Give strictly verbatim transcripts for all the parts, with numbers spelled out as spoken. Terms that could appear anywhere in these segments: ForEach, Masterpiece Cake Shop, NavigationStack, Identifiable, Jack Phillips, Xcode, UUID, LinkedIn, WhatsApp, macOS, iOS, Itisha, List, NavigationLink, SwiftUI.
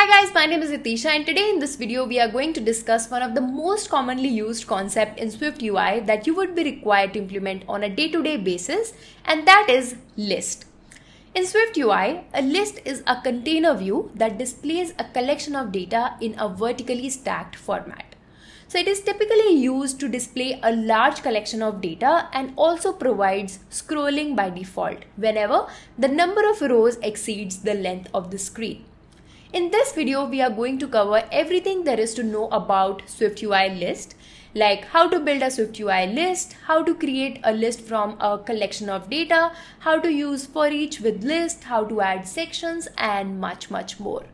Hi guys, my name is Itisha, and today in this video we are going to discuss one of the most commonly used concept in SwiftUI that you would be required to implement on a day-to-day basis, and that is list. In SwiftUI, a list is a container view that displays a collection of data in a vertically stacked format. So it is typically used to display a large collection of data and also provides scrolling by default whenever the number of rows exceeds the length of the screen. In this video, we are going to cover everything there is to know about SwiftUI list, like how to build a SwiftUI list, how to create a list from a collection of data, how to use ForEach with list, how to add sections, and much, much more.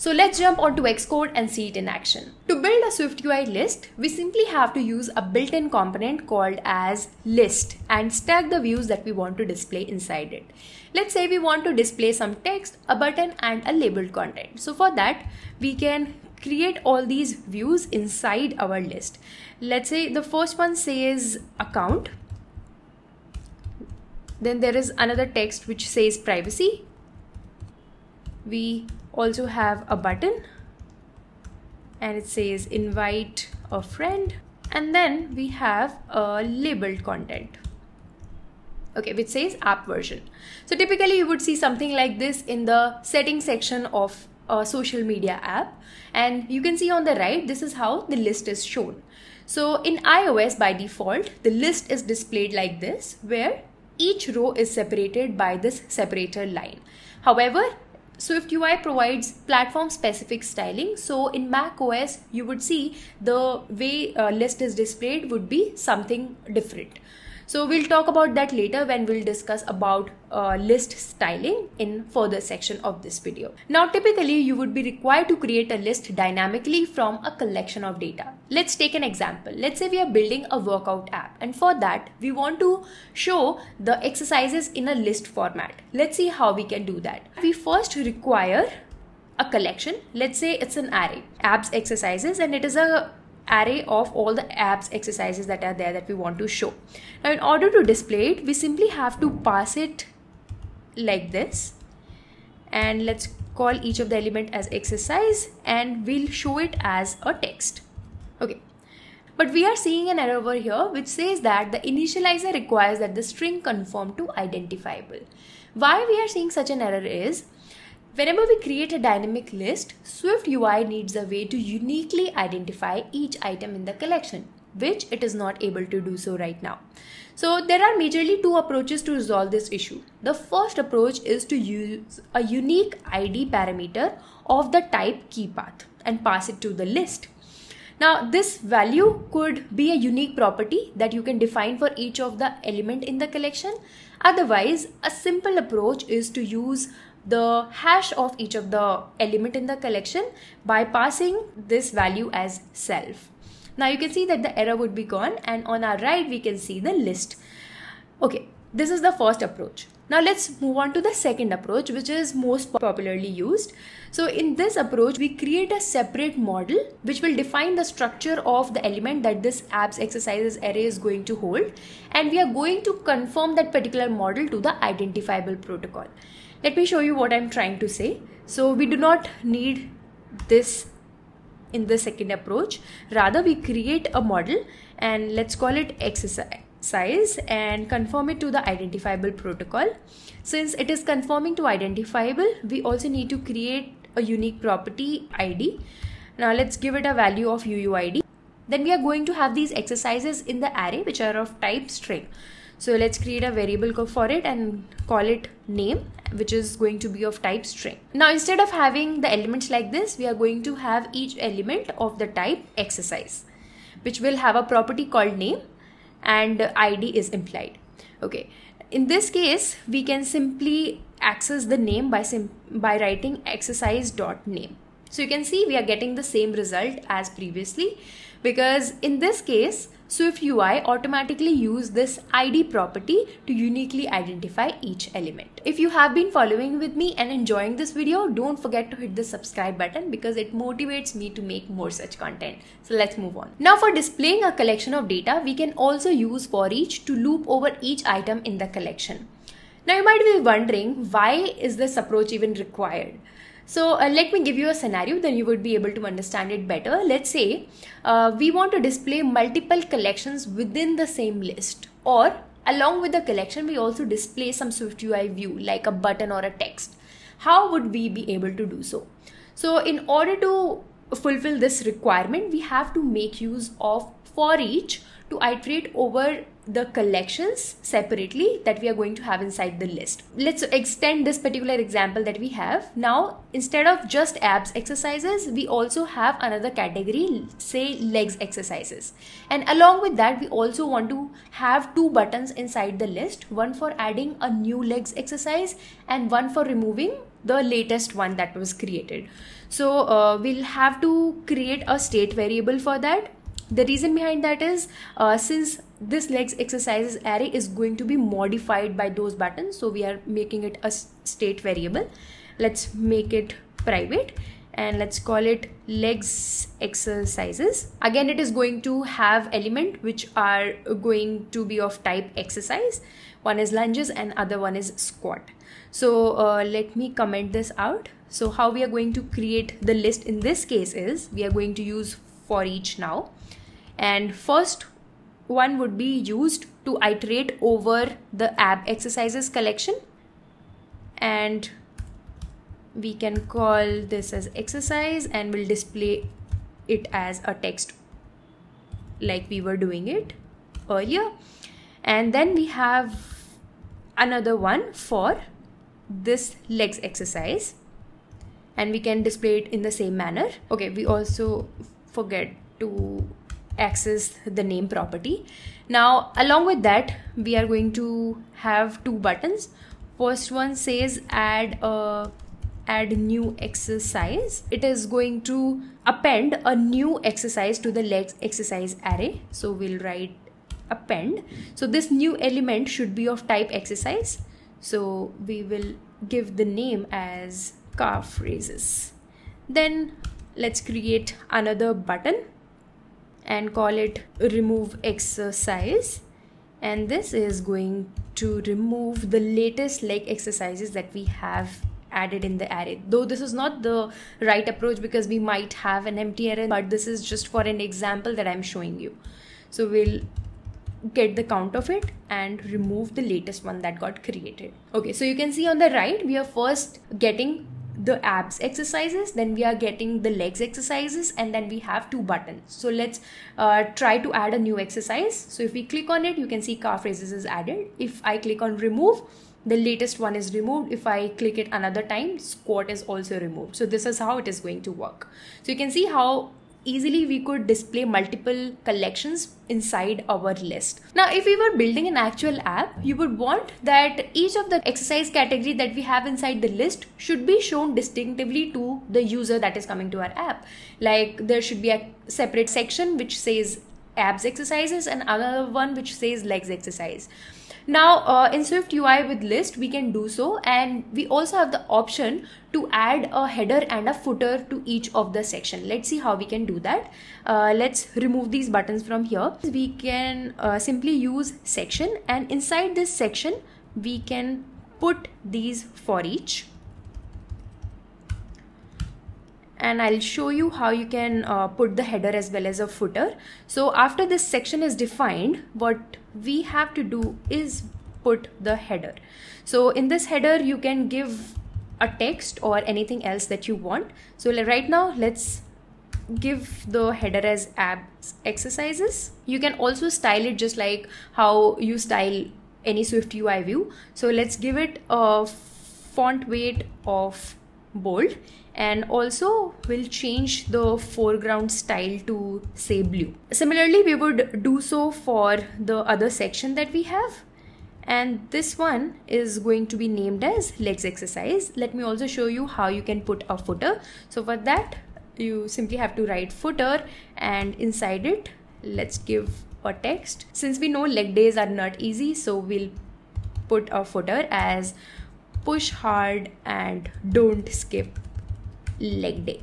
So let's jump onto Xcode and see it in action. To build a SwiftUI list, we simply have to use a built-in component called as list and stack the views that we want to display inside it. Let's say we want to display some text, a button, and a labeled content. So for that, we can create all these views inside our list. Let's say the first one says account. Then there is another text which says privacy. We also have a button and it says invite a friend, and then we have a labeled content, okay, which says app version. So typically you would see something like this in the settings section of a social media app, and you can see on the right this is how the list is shown. So in iOS by default the list is displayed like this, where each row is separated by this separator line. However, SwiftUI provides platform-specific styling, so in macOS you would see the way a list is displayed would be something different. So we'll talk about that later when we'll discuss about uh, list styling in further section of this video. Now typically you would be required to create a list dynamically from a collection of data. Let's take an example. Let's say we are building a workout app, and for that we want to show the exercises in a list format. Let's see how we can do that. We first require a collection. Let's say it's an array, apps exercises, and it is a array of all the apps exercises that are there that we want to show. Now in order to display it, we simply have to pass it like this, and let's call each of the element as exercise, and we'll show it as a text, okay. But we are seeing an error over here which says that the initializer requires that the string conform to identifiable. Why we are seeing such an error is, whenever we create a dynamic list, SwiftUI needs a way to uniquely identify each item in the collection, which it is not able to do so right now. So there are majorly two approaches to resolve this issue. The first approach is to use a unique I D parameter of the type keypath and pass it to the list. Now this value could be a unique property that you can define for each of the element in the collection. Otherwise, a simple approach is to use the hash of each of the element in the collection by passing this value as self. Now you can see that the error would be gone, and on our right we can see the list. Okay, this is the first approach. Now let's move on to the second approach, which is most popularly used. So in this approach we create a separate model which will define the structure of the element that this apps exercises array is going to hold, and we are going to conform that particular model to the identifiable protocol. Let me show you what I'm trying to say. So we do not need this in the second approach. Rather, we create a model and let's call it exercise and conform it to the identifiable protocol. Since it is conforming to identifiable, we also need to create a unique property I D. Now let's give it a value of U U I D. Then we are going to have these exercises in the array which are of type string. So let's create a variable for it and call it name, which is going to be of type string. Now instead of having the elements like this, we are going to have each element of the type exercise, which will have a property called name and I D is implied. Okay. In this case, we can simply access the name by, sim by writing exercise.name. So you can see we are getting the same result as previously, because in this case, SwiftUI automatically uses this I D property to uniquely identify each element. If you have been following with me and enjoying this video, don't forget to hit the subscribe button because it motivates me to make more such content. So let's move on. Now for displaying a collection of data, we can also use ForEach to loop over each item in the collection. Now you might be wondering, why is this approach even required? So uh, let me give you a scenario, then you would be able to understand it better. Let's say uh, we want to display multiple collections within the same list, or along with the collection we also display some SwiftUI view like a button or a text. How would we be able to do so? So in order to fulfill this requirement, we have to make use of ForEach to iterate over the collections separately that we are going to have inside the list. Let's extend this particular example that we have. Now, instead of just abs exercises, we also have another category, say legs exercises. And along with that, we also want to have two buttons inside the list, one for adding a new legs exercise and one for removing the latest one that was created. So uh, we'll have to create a state variable for that. The reason behind that is uh, since this legs exercises array is going to be modified by those buttons, so we are making it a state variable. Let's make it private and let's call it legs exercises. Again, it is going to have element which are going to be of type exercise. One is lunges and other one is squat. So uh, let me comment this out. So how we are going to create the list in this case is we are going to use ForEach now. And first one would be used to iterate over the ab exercises collection, and we can call this as exercise and we'll display it as a text like we were doing it earlier. And then we have another one for this legs exercise and we can display it in the same manner. Okay, we also forget to access the name property. Now along with that, we are going to have two buttons. First one says add a add new exercise. It is going to append a new exercise to the legs exercise array, so we'll write append. So this new element should be of type exercise, so we will give the name as calf raises. Then let's create another button and call it remove exercise, and this is going to remove the latest leg exercises that we have added in the array. Though this is not the right approach because we might have an empty array, but this is just for an example that I'm showing you. So we'll get the count of it and remove the latest one that got created. Okay, so you can see on the right we are first getting the abs exercises, then we are getting the legs exercises, and then we have two buttons. So let's uh, try to add a new exercise. So if we click on it, you can see calf raises is added. If I click on remove, the latest one is removed. If I click it another time, squat is also removed. So this is how it is going to work. So you can see how easily we could display multiple collections inside our list. Now, if we were building an actual app, you would want that each of the exercise category that we have inside the list should be shown distinctively to the user that is coming to our app. Like there should be a separate section which says abs exercises and another one which says legs exercise. Now uh, in SwiftUI with list we can do so, and we also have the option to add a header and a footer to each of the section. Let's see how we can do that. Uh, let's remove these buttons from here. We can uh, simply use section, and inside this section we can put these for each. And I'll show you how you can uh, put the header as well as a footer. So after this section is defined, what we have to do is put the header. So in this header, you can give a text or anything else that you want. So right now, let's give the header as abs exercises. You can also style it just like how you style any SwiftUI view. So let's give it a font weight of bold, and also we'll change the foreground style to say blue. Similarly, we would do so for the other section that we have, and this one is going to be named as legs exercise. Let me also show you how you can put a footer. So for that, you simply have to write footer, and inside it let's give a text. Since we know leg days are not easy, so we'll put a footer as push hard and don't skip leg day.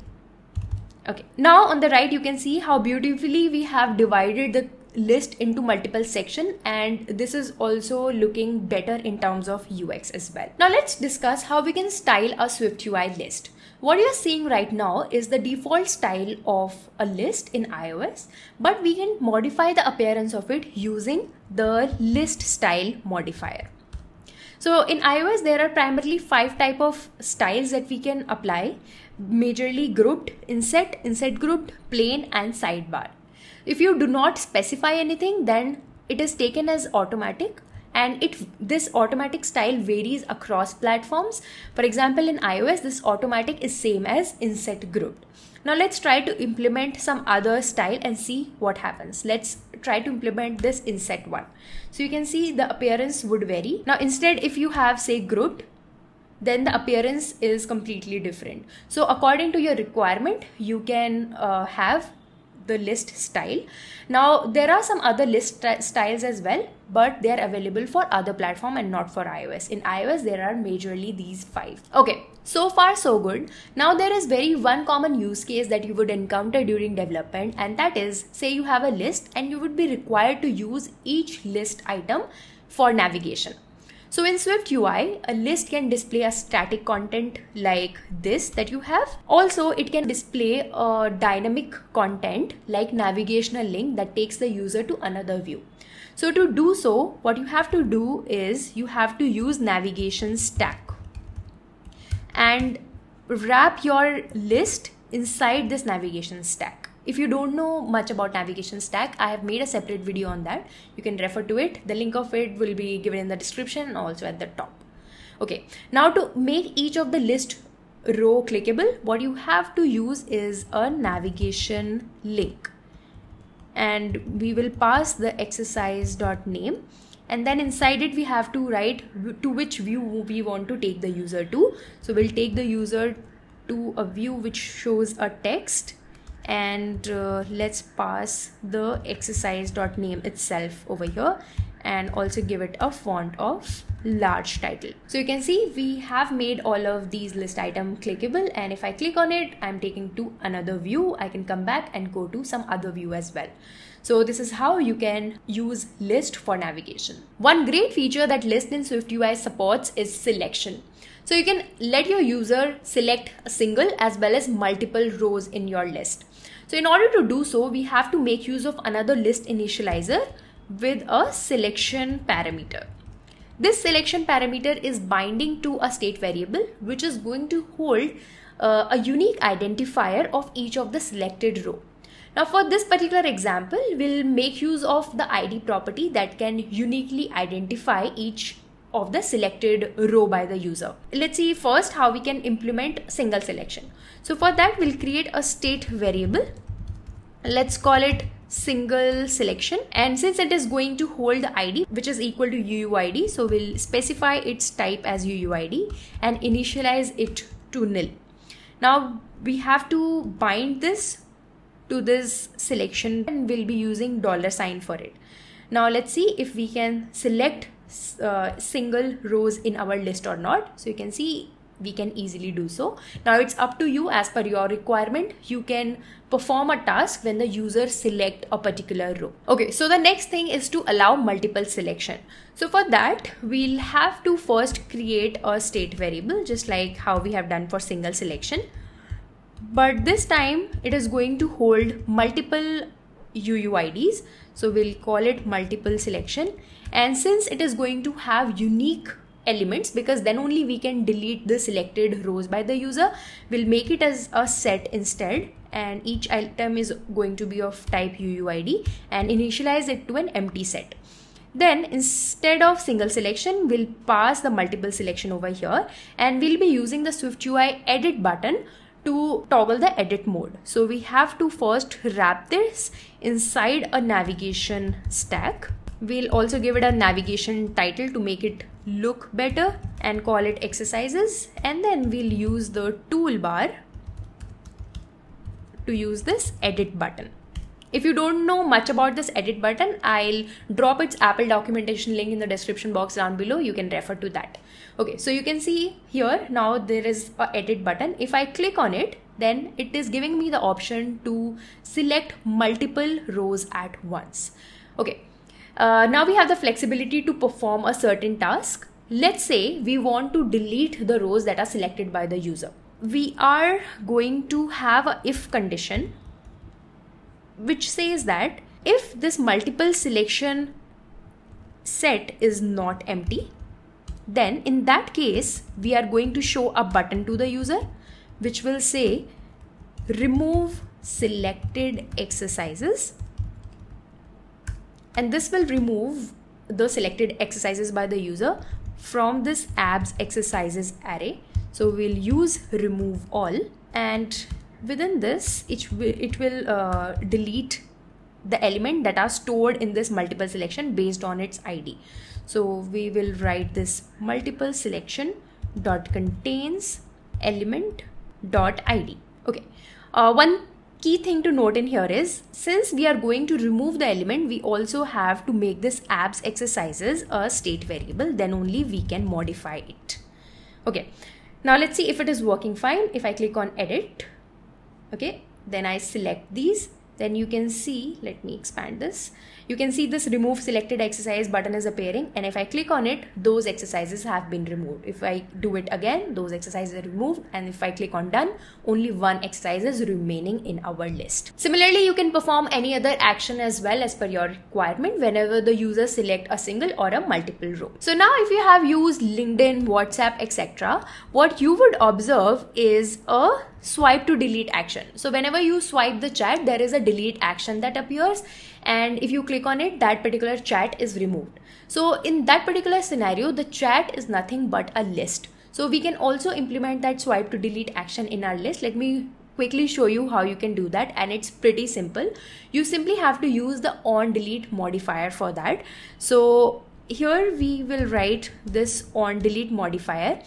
Okay, now on the right you can see how beautifully we have divided the list into multiple sections, and this is also looking better in terms of U X as well. Now let's discuss how we can style a SwiftUI list. What you're seeing right now is the default style of a list in iOS, but we can modify the appearance of it using the list style modifier. So in iOS, there are primarily five types of styles that we can apply, majorly grouped, inset, inset grouped, plain and sidebar. If you do not specify anything, then it is taken as automatic, and it this automatic style varies across platforms. For example, in iOS, this automatic is same as inset grouped. Now let's try to implement some other style and see what happens. Let's try to implement this inset one. So you can see the appearance would vary. Now instead, if you have say grouped, then the appearance is completely different. So according to your requirement, you can uh, have the list style. Now there are some other list styles as well, but they are available for other platform and not for iOS. In iOS, there are majorly these five. Okay, so far so good. Now there is very one common use case that you would encounter during development, and that is, say you have a list and you would be required to use each list item for navigation. So in SwiftUI, a list can display a static content like this that you have. Also, it can display a dynamic content like navigational link that takes the user to another view. So to do so, what you have to do is you have to use NavigationStack and wrap your list inside this NavigationStack. If you don't know much about NavigationStack, I have made a separate video on that. You can refer to it. The link of it will be given in the description and also at the top. Okay, now to make each of the list row clickable, what you have to use is a navigation link. And we will pass the exercise.name. And then inside it, we have to write to which view we want to take the user to. So we'll take the user to a view which shows a text. And uh, let's pass the exercise.name itself over here and also give it a font of large title. So you can see we have made all of these list item clickable, and if I click on it, I'm taken to another view. I can come back and go to some other view as well. So this is how you can use list for navigation. One great feature that list in SwiftUI supports is selection. So you can let your user select a single as well as multiple rows in your list. So in order to do so, we have to make use of another list initializer with a selection parameter. This selection parameter is binding to a state variable, which is going to hold uh, a unique identifier of each of the selected row. Now for this particular example, we'll make use of the I D property that can uniquely identify each of the selected row by the user. Let's see first how we can implement single selection. So for that, we'll create a state variable. Let's call it single selection, and since it is going to hold the I D which is equal to U U I D, so we'll specify its type as U U I D and initialize it to nil. Now we have to bind this to this selection and we'll be using dollar sign for it. Now let's see if we can select uh, single rows in our list or not. So you can see we can easily do so. Now it's up to you as per your requirement. You can perform a task when the user select a particular row. Okay, so the next thing is to allow multiple selection. So for that, we'll have to first create a state variable just like how we have done for single selection. But this time it is going to hold multiple U U I Ds. So we'll call it multiple selection. And since it is going to have unique elements, because then only we can delete the selected rows by the user, we'll make it as a set instead, and each item is going to be of type U U I D and initialize it to an empty set. Then instead of single selection, we'll pass the multiple selection over here, and we'll be using the SwiftUI edit button to toggle the edit mode. So we have to first wrap this inside a navigation stack. We'll also give it a navigation title to make it look better and call it exercises, and then we'll use the toolbar to use this edit button. If you don't know much about this edit button, I'll drop its Apple documentation link in the description box down below. You can refer to that. Okay, so you can see here now there is an edit button. If I click on it, then it is giving me the option to select multiple rows at once. Okay. Uh, now we have the flexibility to perform a certain task. Let's say we want to delete the rows that are selected by the user. we are going to have a if condition which says that if this multiple selection set is not empty, then in that case we are going to show a button to the user which will say remove selected exercises, and this will remove the selected exercises by the user from this abs exercises array. So we'll use remove all, and within this it will, it will uh, delete the element that are stored in this multiple selection based on its I D. So we will write this multiple selection dot contains element dot I D. Okay. Uh, one key thing to note in here is, since we are going to remove the element, we also have to make this abs exercises a state variable, then only we can modify it. Okay. Now let's see if it is working fine. If I click on edit, okay, then I select these. Then you can see, let me expand this. You can see this remove selected exercise button is appearing, and if I click on it, those exercises have been removed. If I do it again, those exercises are removed, and if I click on done, only one exercise is remaining in our list. Similarly, you can perform any other action as well as per your requirement whenever the user select a single or a multiple row. So now if you have used LinkedIn, WhatsApp, et cetera, what you would observe is a swipe to delete action. So whenever you swipe the chat, there is a delete action that appears, and if you click on it, that particular chat is removed. So in that particular scenario, the chat is nothing but a list. So we can also implement that swipe to delete action in our list. Let me quickly show you how you can do that, and it's pretty simple. You simply have to use the on delete modifier for that. So here we will write this on delete modifier,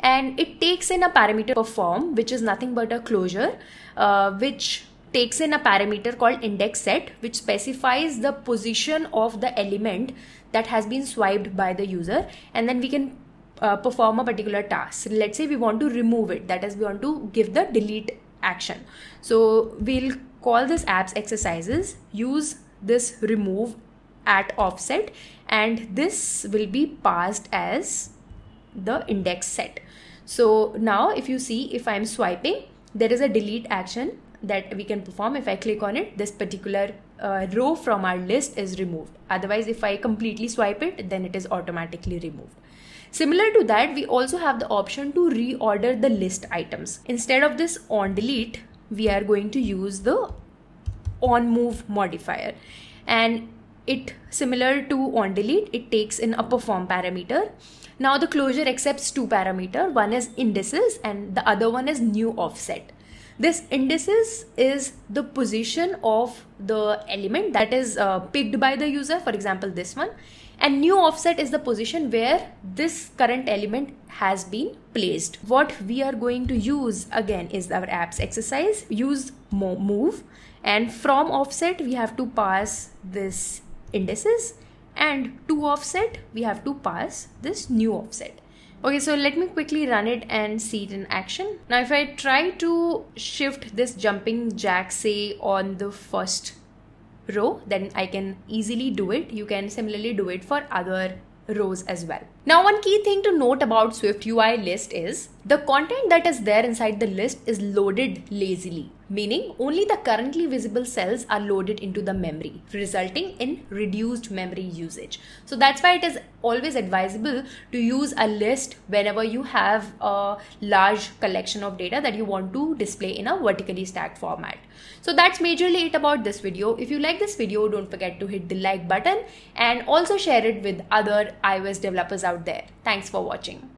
and it takes in a parameter perform, which is nothing but a closure, uh, which takes in a parameter called index set, which specifies the position of the element that has been swiped by the user, and then we can uh, perform a particular task. Let's say we want to remove it, that is, we want to give the delete action. So we'll call this apps exercises, use this remove at offset, and this will be passed as the index set. So now if you see, if I'm swiping, there is a delete action that we can perform. If I click on it, this particular uh, row from our list is removed. Otherwise, if I completely swipe it, then it is automatically removed. Similar to that, we also have the option to reorder the list items. Instead of this on delete, we are going to use the on move modifier, and it, similar to on delete, it takes in a perform parameter. Now the closure accepts two parameters, one is indices and the other one is new offset. This indices is the position of the element that is uh, picked by the user, for example this one, and new offset is the position where this current element has been placed. What we are going to use again is our apps exercise, use move, and from offset we have to pass this indices, and to offset we have to pass this new offset. Okay, so let me quickly run it and see it in action. Now if I try to shift this jumping jack, say on the first row, then I can easily do it. You can similarly do it for other rows as well. Now one key thing to note about SwiftUI list is the content that is there inside the list is loaded lazily, meaning only the currently visible cells are loaded into the memory, resulting in reduced memory usage. So that's why it is always advisable to use a list whenever you have a large collection of data that you want to display in a vertically stacked format. So that's majorly it about this video. If you like this video, don't forget to hit the like button and also share it with other iOS developers out there. Thanks for watching.